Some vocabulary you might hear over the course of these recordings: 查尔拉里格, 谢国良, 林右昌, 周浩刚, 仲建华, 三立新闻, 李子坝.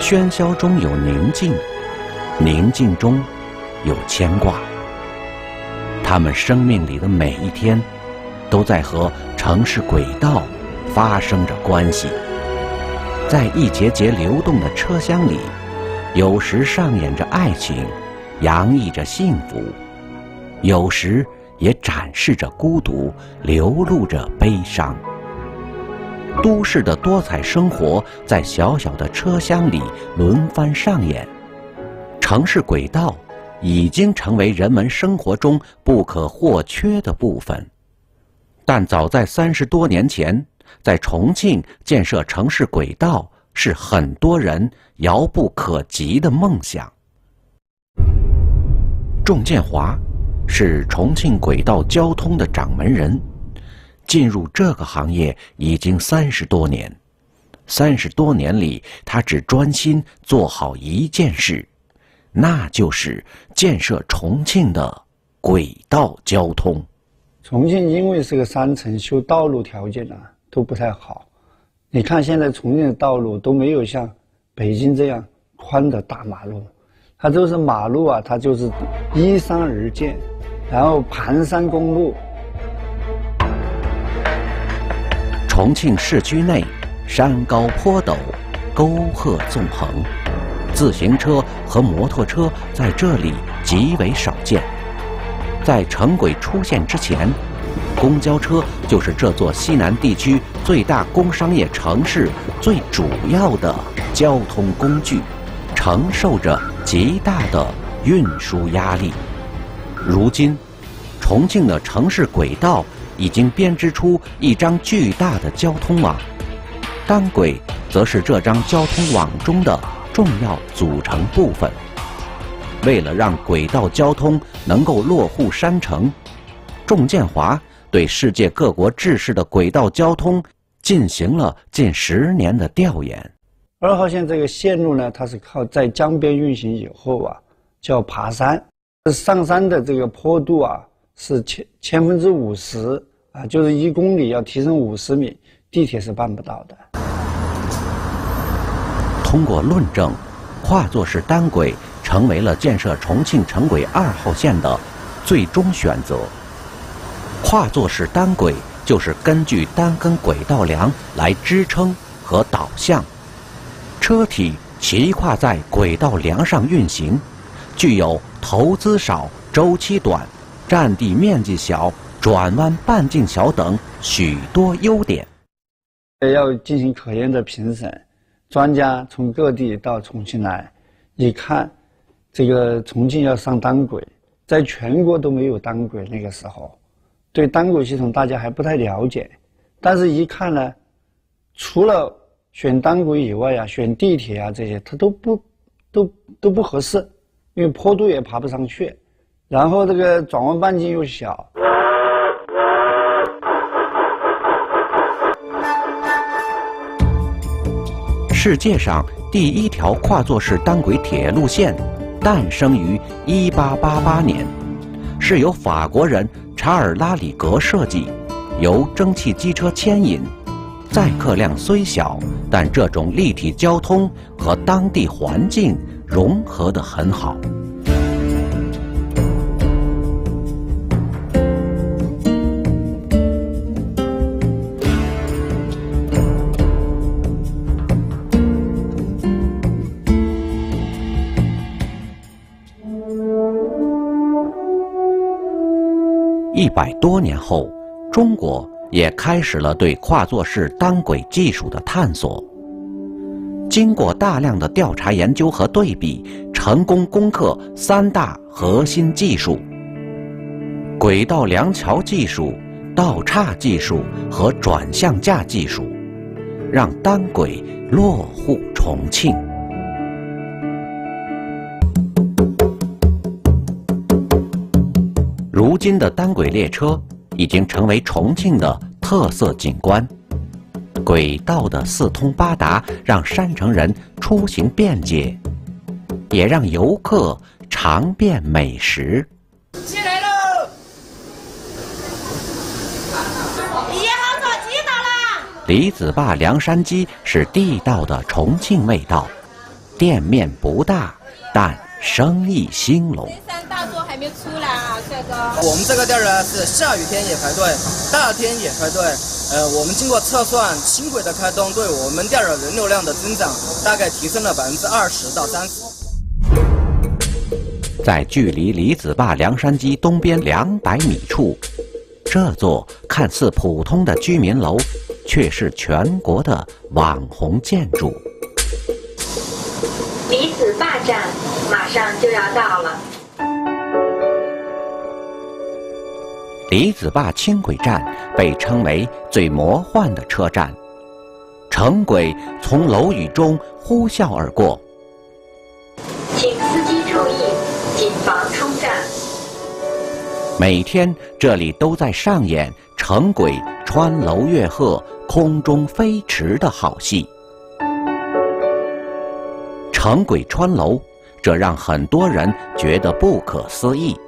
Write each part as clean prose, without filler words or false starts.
喧嚣中有宁静，宁静中有牵挂。他们生命里的每一天，都在和城市轨道发生着关系。在一节节流动的车厢里，有时上演着爱情，洋溢着幸福；有时也展示着孤独，流露着悲伤。 都市的多彩生活在小小的车厢里轮番上演，城市轨道已经成为人们生活中不可或缺的部分。但早在30多年前，在重庆建设城市轨道是很多人遥不可及的梦想。仲建华是重庆轨道交通的掌门人。 进入这个行业已经30多年，30多年里，他只专心做好一件事，那就是建设重庆的轨道交通。重庆因为是个山城，修道路条件呢都不太好。你看现在重庆的道路都没有像北京这样宽的大马路，它就是马路啊，它就是依山而建，然后盘山公路。 重庆市区内，山高坡陡，沟壑纵横，自行车和摩托车在这里极为少见。在城轨出现之前，公交车就是这座西南地区最大工商业城市最主要的交通工具，承受着极大的运输压力。如今，重庆的城市轨道 已经编织出一张巨大的交通网，单轨则是这张交通网中的重要组成部分。为了让轨道交通能够落户山城，仲建华对世界各国制式的轨道交通进行了近10年的调研。2号线这个线路呢，它是靠在江边运行以后啊，叫爬山，上山的这个坡度啊是50%。 啊，就是1公里要提升50米，地铁是办不到的。通过论证，跨座式单轨成为了建设重庆城轨2号线的最终选择。跨座式单轨就是根据单根轨道梁来支撑和导向，车体骑跨在轨道梁上运行，具有投资少、周期短、占地面积小、 转弯半径小等许多优点，要进行科研的评审，专家从各地到重庆来，一看，这个重庆要上单轨，在全国都没有单轨，那个时候，对单轨系统大家还不太了解，但是一看呢，除了选单轨以外啊，选地铁啊这些，它都不合适，因为坡度也爬不上去，然后这个转弯半径又小。 世界上第1条跨座式单轨铁路线诞生于1888年，是由法国人查尔拉里格设计，由蒸汽机车牵引。载客量虽小，但这种立体交通和当地环境融合得很好。100多年后，中国也开始了对跨座式单轨技术的探索。经过大量的调查研究和对比，成功攻克3大核心技术：轨道梁桥技术、道岔技术和转向架技术，让单轨落户重庆。 如今的单轨列车已经成为重庆的特色景观，轨道的4通8达让山城人出行便捷，也让游客尝遍美食。起来喽！一号烤鸡到啦！李子坝凉山鸡是地道的重庆味道，店面不大，但生意兴隆。三大桌还没出来啊，帅哥。我们这个店呢是下雨天也排队，大天也排队。我们经过测算，轻轨的开通对我们店的人流量的增长大概提升了20%到30%。在距离李子坝凉山矶东边200米处，这座看似普通的居民楼，却是全国的网红建筑。 李子坝站马上就要到了。李子坝轻轨站被称为最魔幻的车站，城轨从楼宇中呼啸而过。请司机注意，谨防冲站。每天这里都在上演城轨穿楼越壑、空中飞驰的好戏。 城轨穿楼，这让很多人觉得不可思议。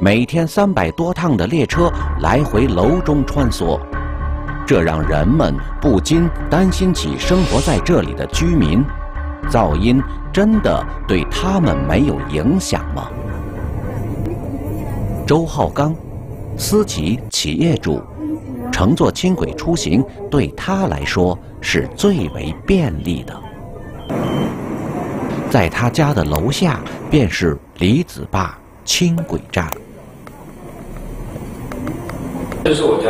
每天300多趟的列车来回楼中穿梭，这让人们不禁担心起生活在这里的居民：噪音真的对他们没有影响吗？周浩刚，私企企业主，乘坐轻轨出行对他来说是最为便利的。 在他家的楼下便是李子坝轻轨站。这是我家。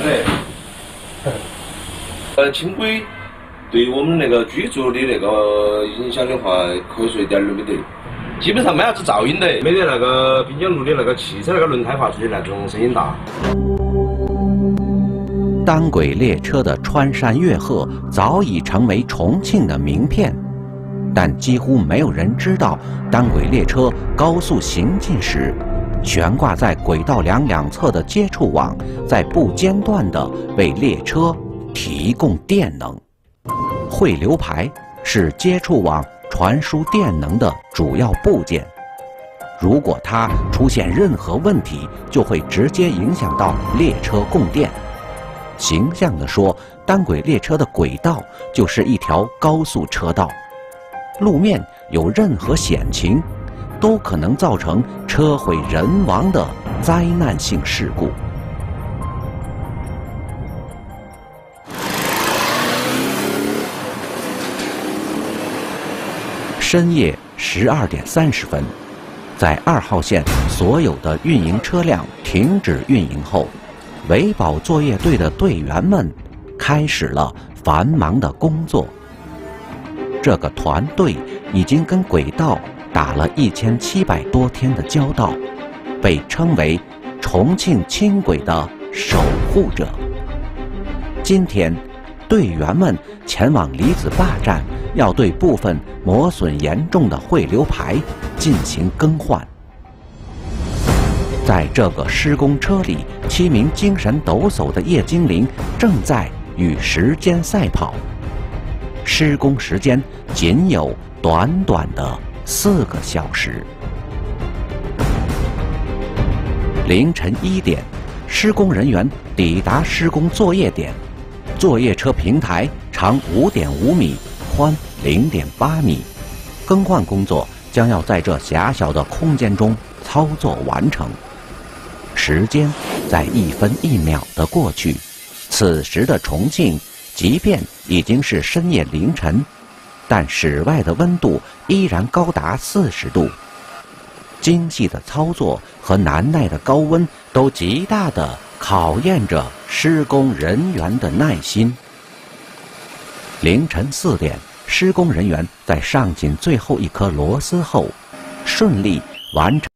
哎，轻轨对我们那个居住的那个影响的话，可以说一点都没得。 基本上没啥子噪音的，没得那个滨江路的那个汽车那个轮胎发出去那种声音大。单轨列车的穿山越壑早已成为重庆的名片，但几乎没有人知道，单轨列车高速行进时，悬挂在轨道两侧的接触网在不间断地为列车提供电能。汇流排是接触网 传输电能的主要部件，如果它出现任何问题，就会直接影响到列车供电。形象地说，单轨列车的轨道就是一条高速车道，路面有任何险情，都可能造成车毁人亡的灾难性事故。 深夜12点30分，在2号线所有的运营车辆停止运营后，维保作业队的队员们开始了繁忙的工作。这个团队已经跟轨道打了1700多天的交道，被称为重庆轻轨的守护者。今天，队员们前往李子坝站， 要对部分磨损严重的汇流排进行更换。在这个施工车里，7名精神抖擞的夜精灵正在与时间赛跑。施工时间仅有短的4个小时。凌晨1点，施工人员抵达施工作业点，作业车平台长5.5米。 宽0.8米，更换工作将要在这狭小的空间中操作完成。时间在1分1秒的过去，此时的重庆，即便已经是深夜凌晨，但室外的温度依然高达40度。精细的操作和难耐的高温都极大地考验着施工人员的耐心。 凌晨4点，施工人员在上紧最后一颗螺丝后，顺利完成。